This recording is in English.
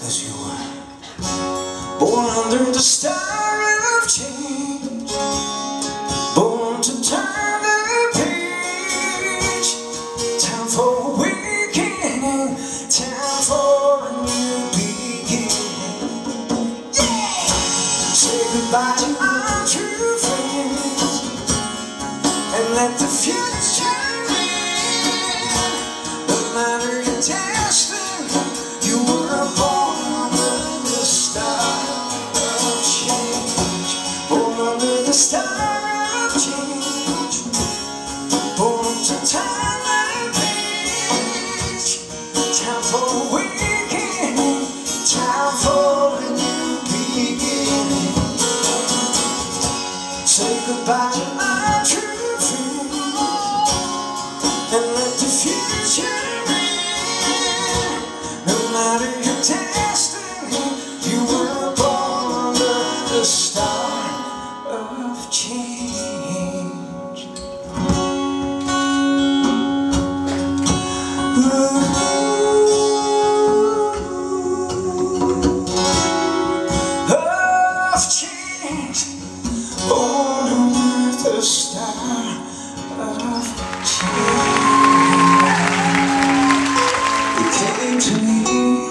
Cause you were born under the star of change, born to turn the page. Time for a weekend, time for a new beginning. Say goodbye to our true friends and let the future in. No matter your test, you were born under the star of change, born under the star of change, born to turn the page. Time for a weekend, time for a new beginning. Say goodbye to my true friends and let the future. No matter your destiny, you were born under the star of change. Ooh, of change, born under the star of change. It came to me.